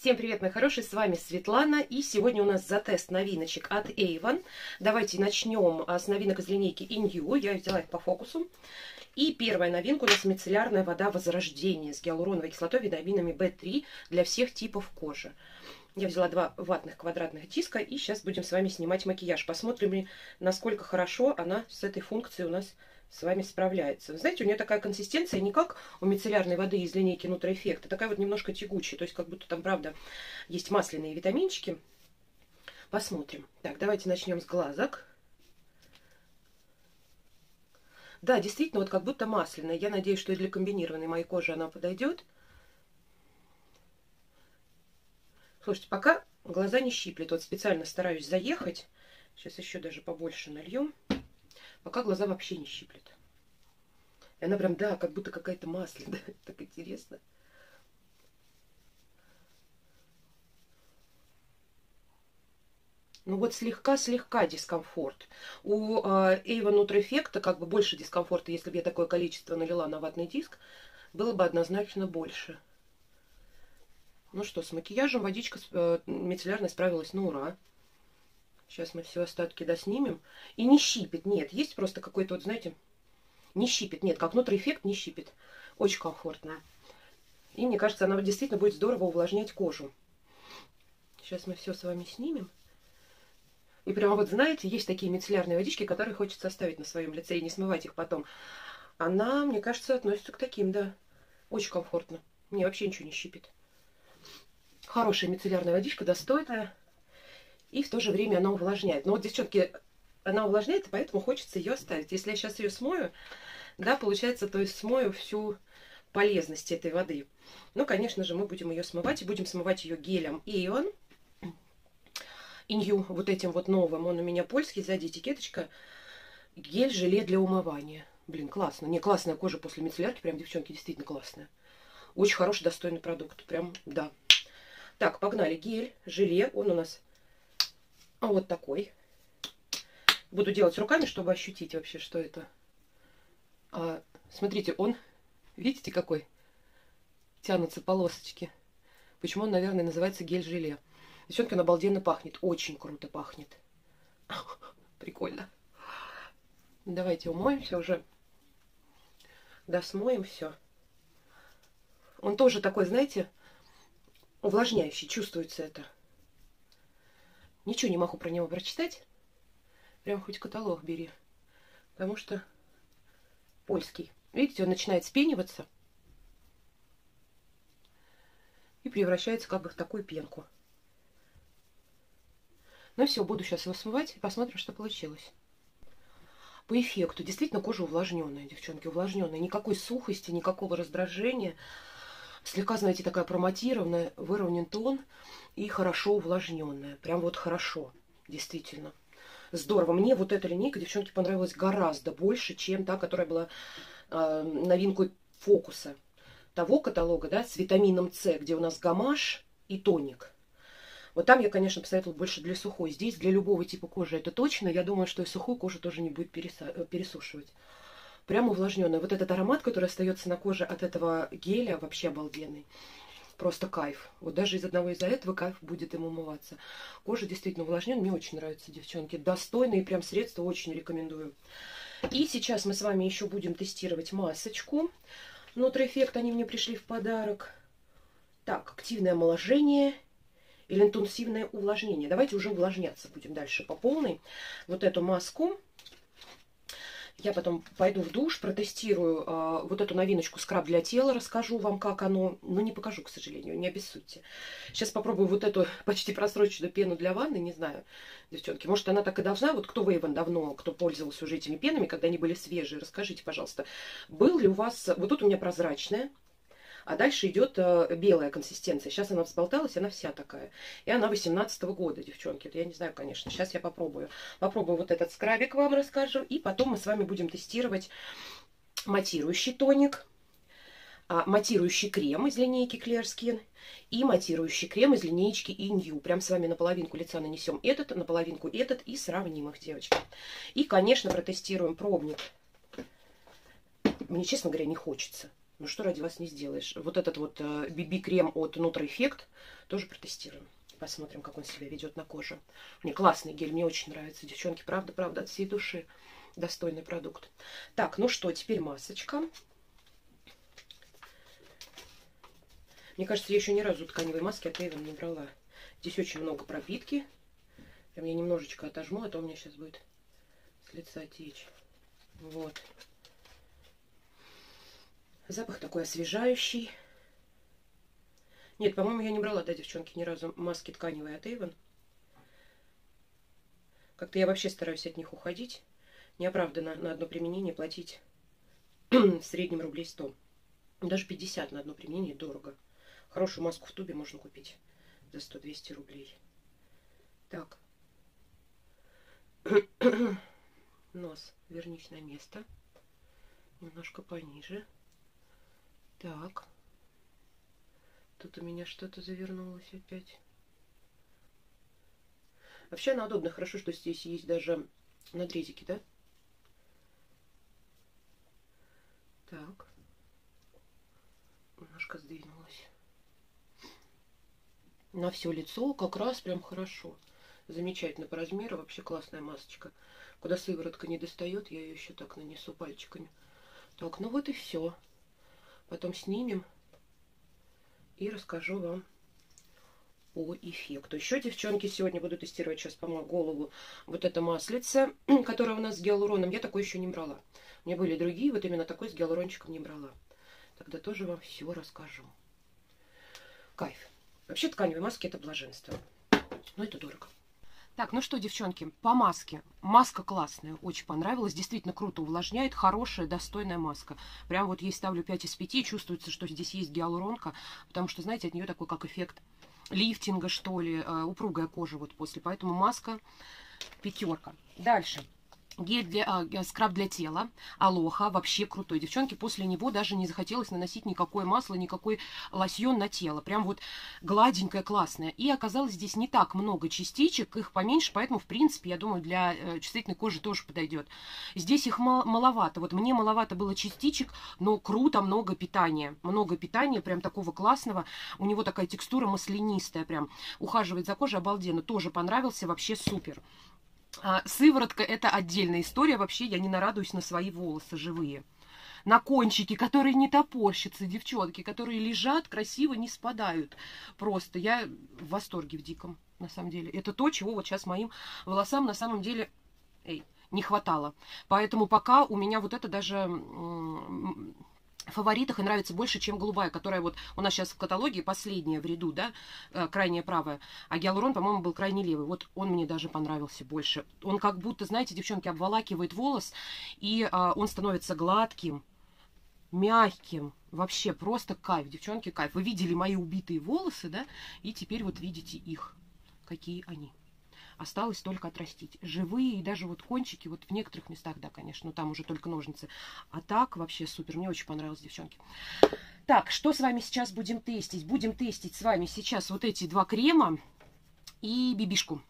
Всем привет, мои хорошие, с вами Светлана, и сегодня у нас затест новиночек от Avon. Давайте начнем с новинок из линейки In you, я взяла их по фокусу. И первая новинка у нас мицеллярная вода Возрождение с гиалуроновой кислотой, витаминами В3 для всех типов кожи. Я взяла 2 ватных квадратных диска, и сейчас будем с вами снимать макияж. Посмотрим, насколько хорошо она с этой функцией у нас с вами справляется. Вы знаете, у нее такая консистенция не как у мицеллярной воды из линейки Nutra Effects, а такая вот немножко тягучая, то есть как будто там, правда, есть масляные витаминчики. Посмотрим. Так, давайте начнем с глазок. Да, действительно, вот как будто масляная. Я надеюсь, что и для комбинированной моей кожи она подойдет. Слушайте, пока глаза не щиплет. Вот специально стараюсь заехать. Сейчас еще даже побольше нальем. Пока глаза вообще не щиплет. И она прям, да, как будто какая-то масляная. Так интересно. Ну вот слегка дискомфорт. У Avon Nutra Effects как бы больше дискомфорта, если бы я такое количество налила на ватный диск, было бы однозначно больше. Ну что, с макияжем водичка мицеллярная справилась на ура. Сейчас мы все остатки доснимем. И не щипет, нет. Есть просто какой-то, вот знаете, не щипет. Нет, как Nutra Effects не щипет. Очень комфортно. И мне кажется, она действительно будет здорово увлажнять кожу. Сейчас мы все с вами снимем. И прямо вот, знаете, есть такие мицеллярные водички, которые хочется оставить на своем лице и не смывать их потом. Она, мне кажется, относится к таким, да. Очень комфортно. Мне вообще ничего не щипет. Хорошая мицеллярная водичка, достойная. И в то же время она увлажняет. Но вот, девчонки, она увлажняет, и поэтому хочется ее оставить. Если я сейчас ее смою, да, получается, то есть смою всю полезность этой воды. Ну, конечно же, мы будем ее смывать. И будем смывать ее гелем Avon. In you, вот этим вот новым. Он у меня польский, сзади этикеточка. Гель-желе для умывания. Блин, классно. Не, классная кожа после мицеллярки. Прям, девчонки, действительно классная. Очень хороший, достойный продукт. Прям, да. Так, погнали. Гель-желе. Он у нас... вот такой. Буду делать руками, чтобы ощутить вообще, что это. Смотрите, он, видите, какой? Тянутся полосочки. Почему он, наверное, называется гель-желе? Девчонки, он обалденно пахнет. Очень круто пахнет. Прикольно. Давайте умоемся уже. Досмоем все. Он тоже такой, знаете, увлажняющий. Чувствуется это. Ничего не могу про него прочитать. Прям хоть каталог бери. Потому что польский. Видите, он начинает спениваться. И превращается как бы в такую пенку. Ну все, буду сейчас его смывать и посмотрим, что получилось. По эффекту. Действительно кожа увлажненная, девчонки, увлажненная. Никакой сухости, никакого раздражения. Слегка, знаете, такая проматированная, выровнен тон и хорошо увлажненная. Прям вот хорошо, действительно. Здорово. Мне вот эта линейка, девчонки, понравилась гораздо больше, чем та, которая была новинкой фокуса того каталога, да, с витамином С, где у нас гамаш и тоник. Вот там я, конечно, посоветовала больше для сухой. Здесь для любого типа кожи это точно. Я думаю, что и сухую кожу тоже не будет пересушивать. Прямо увлажненная. Вот этот аромат, который остается на коже от этого геля, вообще обалденный. Просто кайф. Вот даже из одного из-за этого кайф будет им умываться. Кожа действительно увлажненная. Мне очень нравится, девчонки. Достойные прям средства. Очень рекомендую. И сейчас мы с вами еще будем тестировать масочку. Nutra Effects. Они мне пришли в подарок. Так, активное омоложение или интенсивное увлажнение. Давайте уже увлажняться будем дальше по полной. Вот эту маску. Я потом пойду в душ, протестирую вот эту новиночку скраб для тела, расскажу вам, как оно. Но не покажу, к сожалению, не обессудьте. Сейчас попробую вот эту почти просроченную пену для ванны, не знаю, девчонки. Может, она так и должна, вот кто в Avon давно, кто пользовался уже этими пенами, когда они были свежие, расскажите, пожалуйста, был ли у вас, вот тут у меня прозрачная, а дальше идет белая консистенция. Сейчас она взболталась, она вся такая. И она 18-го года, девчонки. Это я не знаю, конечно. Сейчас я попробую. Попробую вот этот скрабик, вам расскажу. И потом мы с вами будем тестировать матирующий тоник, матирующий крем из линейки Clearskin и матирующий крем из линейки In you. Прям с вами на половинку лица нанесем этот, на половинку этот и сравним их, девочки. И, конечно, протестируем пробник. Мне, честно говоря, не хочется. Ну что ради вас не сделаешь. Вот этот вот BB-крем от Nutra Effects тоже протестируем. Посмотрим, как он себя ведет на коже. Мне классный гель, мне очень нравится, девчонки. Правда, правда, от всей души. Достойный продукт. Так, ну что, теперь масочка. Мне кажется, я еще ни разу тканевые маски от Avon не брала. Здесь очень много пропитки. Прям я немножечко отожму, а то у меня сейчас будет с лица течь. Вот. Запах такой освежающий. Нет, по-моему, я не брала, да, девчонки, ни разу маски тканевые от Avon. Как-то я вообще стараюсь от них уходить. Неоправданно на одно применение платить в среднем рублей 100. Даже 50 на одно применение дорого. Хорошую маску в тубе можно купить за 100-200 рублей. Так. Нос вернись на место. Немножко пониже. Так. Тут у меня что-то завернулось опять. Вообще она удобна. Хорошо, что здесь есть даже надрезики, да? Так. Немножко сдвинулась. На все лицо как раз прям хорошо. Замечательно по размеру. Вообще классная масочка. Куда сыворотка не достает, я ее еще так нанесу пальчиками. Так, ну вот и все. Потом снимем и расскажу вам по эффекту. Еще, девчонки, сегодня буду тестировать сейчас, по-моему, голову вот это маслице, которое у нас с гиалуроном. Я такой еще не брала. У меня были другие, вот именно такой с гиалурончиком не брала. Тогда тоже вам все расскажу. Кайф. Вообще тканевые маски — это блаженство. Но это дорого. Так, ну что, девчонки, по маске. Маска классная, очень понравилась. Действительно круто увлажняет. Хорошая, достойная маска. Прям вот ей ставлю 5 из 5. Чувствуется, что здесь есть гиалуронка. Потому что, знаете, от нее такой как эффект лифтинга, что ли. Упругая кожа вот после. Поэтому маска пятерка. Дальше. Гель для, скраб для тела, алоха, вообще крутой. Девчонки, после него даже не захотелось наносить никакое масло, никакой лосьон на тело. Прям вот гладенькое, классное. И оказалось, здесь не так много частичек, их поменьше, поэтому, в принципе, я думаю, для чувствительной кожи тоже подойдет. Здесь их маловато. Вот мне маловато было частичек, но круто, много питания. Много питания, прям такого классного. У него такая текстура маслянистая, прям ухаживает за кожей обалденно. Тоже понравился, вообще супер. Сыворотка — это отдельная история. Вообще я не нарадуюсь на свои волосы живые. На кончики, которые не топорщатся, девчонки, которые лежат красиво, не спадают. Просто я в восторге в диком, на самом деле. Это то, чего вот сейчас моим волосам на самом деле не хватало. Поэтому пока у меня вот это даже в фаворитах и нравится больше, чем голубая, которая вот у нас сейчас в каталоге последняя в ряду, да, крайняя правая. А гиалурон, по-моему, был крайне левый. Вот он мне даже понравился больше. Он как будто, знаете, девчонки, обволакивает волос, и он становится гладким, мягким. Вообще просто кайф, девчонки, кайф. Вы видели мои убитые волосы, да, и теперь вот видите их, какие они. Осталось только отрастить. Живые и даже вот кончики, вот в некоторых местах, да, конечно, но там уже только ножницы. А так вообще супер. Мне очень понравилось, девчонки. Так, что с вами сейчас будем тестить? Будем тестить с вами сейчас вот эти два крема и бибишку.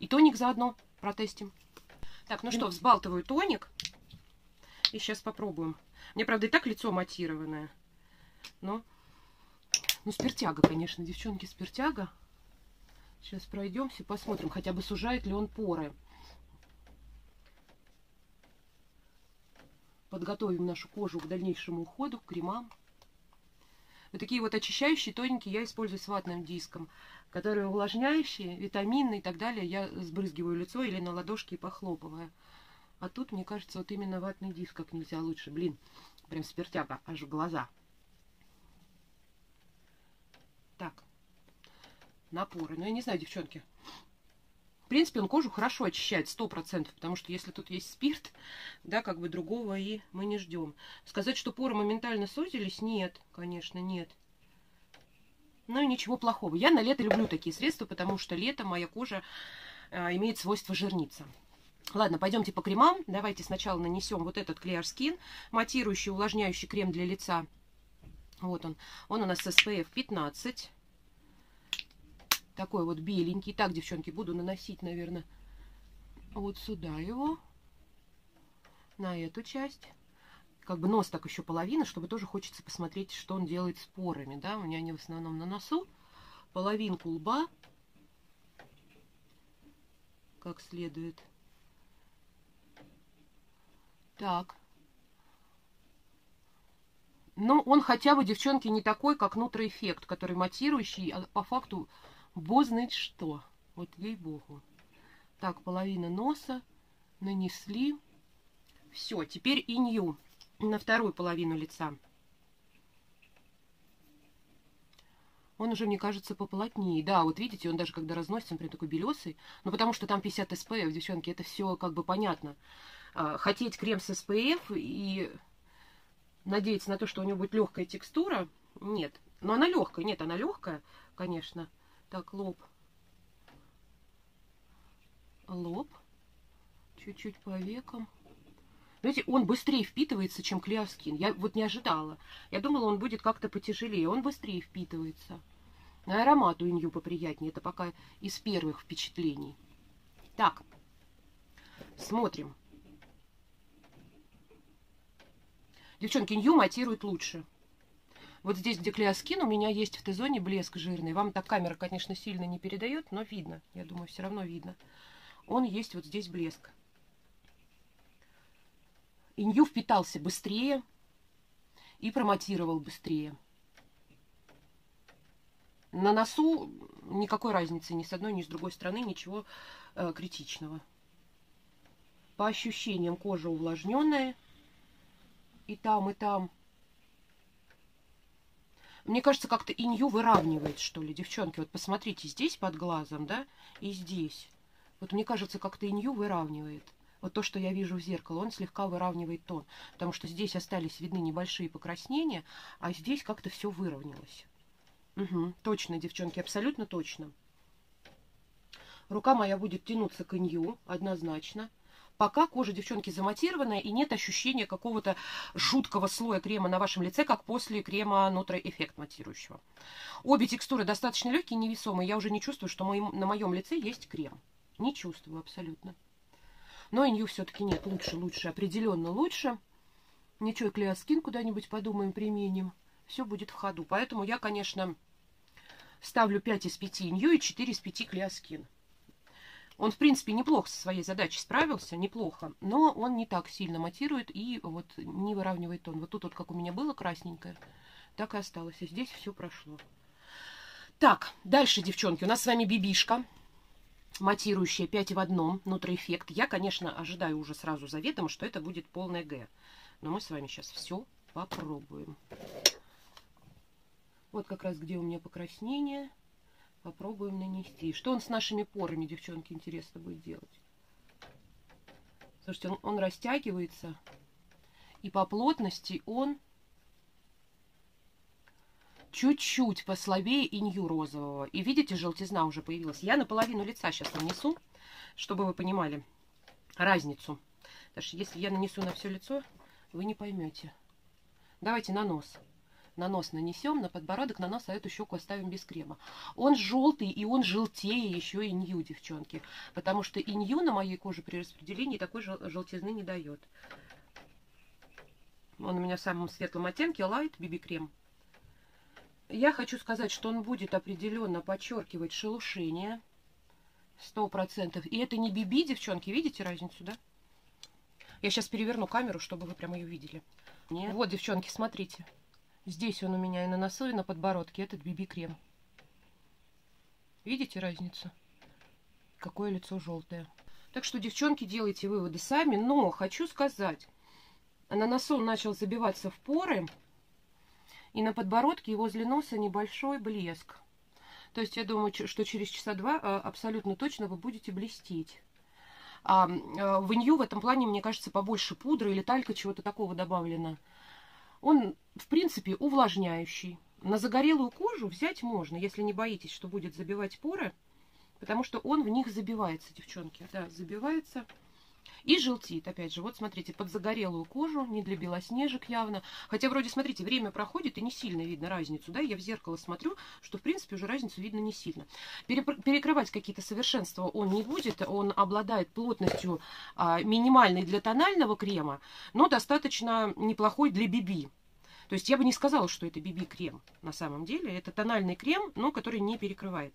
И тоник заодно протестим. Так, ну что, взбалтываю тоник. И сейчас попробуем. Мне, правда, и так лицо матированное. Но, ну, спиртяга, конечно, девчонки, спиртяга. Сейчас пройдемся, посмотрим, хотя бы сужает ли он поры. Подготовим нашу кожу к дальнейшему уходу, к кремам. Вот такие вот очищающие тоники я использую с ватным диском, которые увлажняющие, витаминные и так далее. Я сбрызгиваю лицо или на ладошки и похлопываю. А тут, мне кажется, вот именно ватный диск как нельзя лучше. Блин, прям спиртяга, аж в глаза. Так. Напоры. Ну, я не знаю, девчонки. В принципе, он кожу хорошо очищает, 100%, потому что если тут есть спирт, да, как бы другого и мы не ждем. Сказать, что поры моментально сузились, нет, конечно, нет. Ну и ничего плохого. Я на лето люблю такие средства, потому что летом моя кожа имеет свойство жирниться. Ладно, пойдемте по кремам. Давайте сначала нанесем вот этот Clearskin, матирующий, увлажняющий крем для лица. Вот он. Он у нас SPF 15. Такой вот беленький. Так, девчонки, буду наносить, наверное, вот сюда его. На эту часть. как бы нос так еще половина, чтобы тоже хочется посмотреть, что он делает с порами, да, у меня они в основном на носу, половинку лба, как следует. Так. Но он хотя бы, девчонки, не такой, как Nutra Effects, который матирующий, а по факту бог знает что. Вот ей-богу. Так, половина носа нанесли. Все, теперь In you на вторую половину лица. Он уже, мне кажется, поплотнее. Да, вот видите, он даже когда разносится, он прям такой белесый. Ну, потому что там 50 SPF, девчонки, это все как бы понятно. Хотеть крем с SPF и надеяться на то, что у него будет легкая текстура. Нет. Но она легкая. Нет, она легкая, конечно. Так, лоб. Лоб. Чуть-чуть по векам. Знаете, он быстрее впитывается, чем Clearskin. Я вот не ожидала. Я думала, он будет как-то потяжелее. Он быстрее впитывается. На аромат у In you поприятнее. Это пока из первых впечатлений. Так. Смотрим. Девчонки, In you матирует лучше. Вот здесь, где Clearskin, у меня есть в Т-зоне блеск жирный. Вам так камера, конечно, сильно не передает, но видно. Я думаю, все равно видно. Он есть вот здесь блеск. In you впитался быстрее и проматировал быстрее. На носу никакой разницы ни с одной, ни с другой стороны, ничего критичного. По ощущениям кожа увлажненная и там, и там. Мне кажется, как-то In you выравнивает, что ли, девчонки. Вот посмотрите, здесь под глазом, да, и здесь. Вот мне кажется, как-то In you выравнивает. Вот то, что я вижу в зеркало, он слегка выравнивает тон. Потому что здесь остались видны небольшие покраснения, а здесь как-то все выровнялось. Угу, точно, девчонки, абсолютно точно. Рука моя будет тянуться к In you, однозначно. Пока кожа, девчонки, заматированная и нет ощущения какого-то жуткого слоя крема на вашем лице, как после крема Nutra Effects матирующего. Обе текстуры достаточно легкие, невесомые. Я уже не чувствую, что на моем лице есть крем. Не чувствую абсолютно. Но In you все-таки нет. Лучше, лучше. Определенно лучше. Ничего, Clearskin куда-нибудь подумаем, применим. Все будет в ходу. Поэтому я, конечно, ставлю 5 из 5 In you и 4 из 5 Clearskin. Он, в принципе, неплохо со своей задачей справился. Неплохо. Но он не так сильно матирует и вот не выравнивает тон. Вот тут вот, как у меня было красненькое, так и осталось. И здесь все прошло. Так, дальше, девчонки. У нас с вами бибишка. Матирующая 5 в одном, Nutra Effects. Я, конечно, ожидаю уже сразу заведомо, что это будет полная Г. Но мы с вами сейчас все попробуем. Вот как раз где у меня покраснение. Попробуем нанести. Что он с нашими порами, девчонки, интересно будет делать? Слушайте, он растягивается. И по плотности он чуть-чуть послабее In you розового. И видите, желтизна уже появилась. Я наполовину лица сейчас нанесу, чтобы вы понимали разницу. Потому что если я нанесу на все лицо, вы не поймете. Давайте на нос. На нос нанесем, на подбородок, на нос, а эту щеку оставим без крема. Он желтый, и он желтее еще In you, девчонки. Потому что In you на моей коже при распределении такой желтизны не дает. Он у меня в самом светлом оттенке, Light BB крем. Я хочу сказать, что он будет определенно подчеркивать шелушение 100%. И это не BB, девчонки, видите разницу, да? Я сейчас переверну камеру, чтобы вы прямо ее видели. Нет. Вот, девчонки, смотрите. Здесь он у меня и на носу, и на подбородке. Этот BB-крем. Видите разницу? Какое лицо желтое. Так что, девчонки, делайте выводы сами. Но хочу сказать, на носу он начал забиваться в поры. И на подбородке и возле носа небольшой блеск. То есть я думаю, что через часа два абсолютно точно вы будете блестеть. А в In you в этом плане, мне кажется, побольше пудры или талька, чего-то такого добавлено. Он, в принципе, увлажняющий. На загорелую кожу взять можно, если не боитесь, что будет забивать поры. Потому что он в них забивается, девчонки. Да, забивается. и желтеет. Опять же, вот смотрите, под загорелую кожу, не для белоснежек явно. Хотя вроде, смотрите, время проходит и не сильно видно разницу, да, я в зеркало смотрю, что в принципе уже разницу видно не сильно. Перекрывать какие-то совершенства он не будет, он обладает плотностью минимальной для тонального крема, но достаточно неплохой для BB. То есть я бы не сказала, что это BB-крем на самом деле. Это тональный крем, но который не перекрывает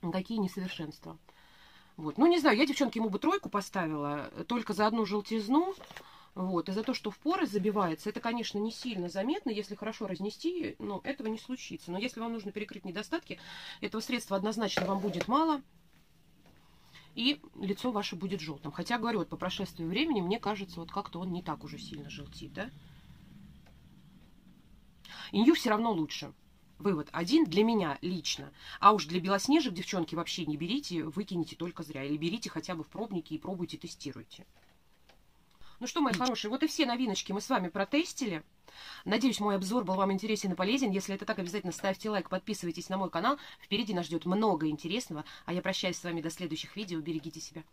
никакие несовершенства. Вот. Ну, не знаю, я, девчонки, ему бы 3 поставила только за одну желтизну. Вот. И за то, что в поры забивается. Это, конечно, не сильно заметно. Если хорошо разнести, но этого не случится. Но если вам нужно перекрыть недостатки, этого средства однозначно вам будет мало. И лицо ваше будет желтым. Хотя, говорю, вот по прошествии времени, мне кажется, вот как-то он не так уже сильно желтит, да? In you все равно лучше. Вывод один для меня лично. А уж для белоснежек, девчонки, вообще не берите, выкинете только зря. Или берите хотя бы в пробники и пробуйте, тестируйте. Ну что, мои хорошие, вот и все новиночки мы с вами протестили. Надеюсь, мой обзор был вам интересен и полезен. Если это так, обязательно ставьте лайк, подписывайтесь на мой канал. Впереди нас ждет много интересного. А я прощаюсь с вами до следующих видео. Берегите себя.